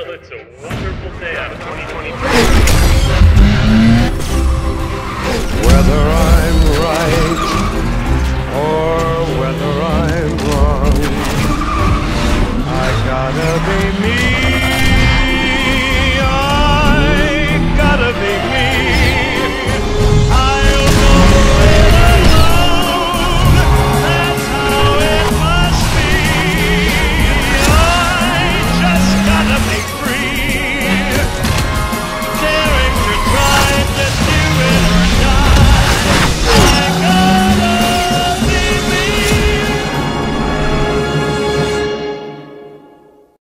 Well, it's a wonderful day out of 2023. Whether I'm right